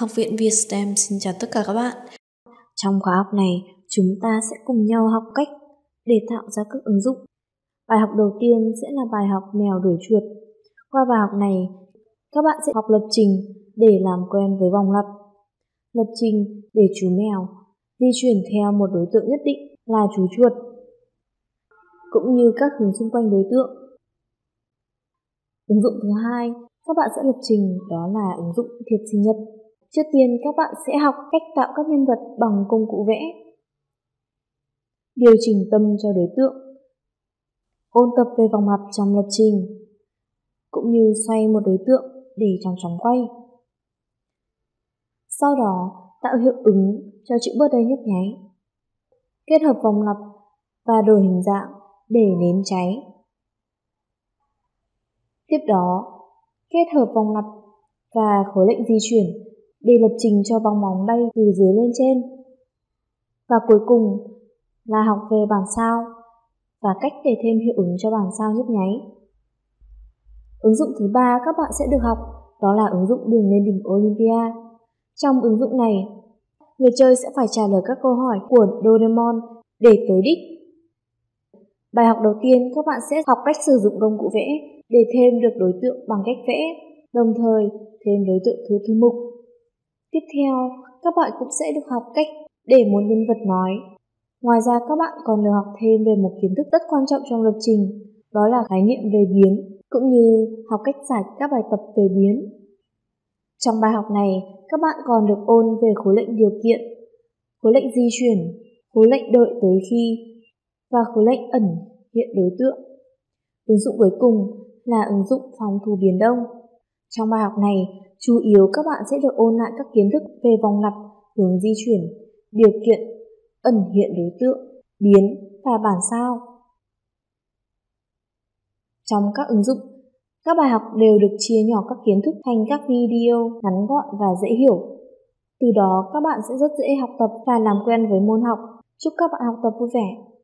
Học viện VIETSTEM xin chào tất cả các bạn. Trong khóa học này, chúng ta sẽ cùng nhau học cách để tạo ra các ứng dụng. Bài học đầu tiên sẽ là bài học mèo đuổi chuột. Qua bài học này, các bạn sẽ học lập trình để làm quen với vòng lặp. Lập trình để chú mèo di chuyển theo một đối tượng nhất định là chú chuột, cũng như các hướng xung quanh đối tượng. Ứng dụng thứ hai các bạn sẽ lập trình đó là ứng dụng thiệp sinh nhật. Trước tiên các bạn sẽ học cách tạo các nhân vật bằng công cụ vẽ, điều chỉnh tâm cho đối tượng, ôn tập về vòng lặp trong lập trình, cũng như xoay một đối tượng để trong chóng quay. Sau đó tạo hiệu ứng cho chữ birthday nhấp nháy, kết hợp vòng lặp và đổi hình dạng để nến cháy. Tiếp đó, kết hợp vòng lặp và khối lệnh di chuyển để lập trình cho bong bóng bay từ dưới lên trên. Và cuối cùng là học về bản sao và cách để thêm hiệu ứng cho bản sao nhấp nháy. Ứng dụng thứ ba các bạn sẽ được học đó là ứng dụng đường lên đỉnh Olympia. Trong ứng dụng này, người chơi sẽ phải trả lời các câu hỏi của Doraemon để tới đích. Bài học đầu tiên các bạn sẽ học cách sử dụng công cụ vẽ để thêm được đối tượng bằng cách vẽ, đồng thời thêm đối tượng thứ thư mục. Tiếp theo, các bạn cũng sẽ được học cách để một nhân vật nói. Ngoài ra các bạn còn được học thêm về một kiến thức rất quan trọng trong lập trình, đó là khái niệm về biến, cũng như học cách giải các bài tập về biến. Trong bài học này, các bạn còn được ôn về khối lệnh điều kiện, khối lệnh di chuyển, khối lệnh đợi tới khi và khối lệnh ẩn hiện đối tượng. Ứng dụng cuối cùng là ứng dụng phòng thủ Biển Đông. Trong bài học này, chủ yếu các bạn sẽ được ôn lại các kiến thức về vòng lặp, hướng di chuyển, điều kiện, ẩn hiện đối tượng, biến và bản sao. Trong các ứng dụng, các bài học đều được chia nhỏ các kiến thức thành các video ngắn gọn và dễ hiểu. Từ đó các bạn sẽ rất dễ học tập và làm quen với môn học. Chúc các bạn học tập vui vẻ!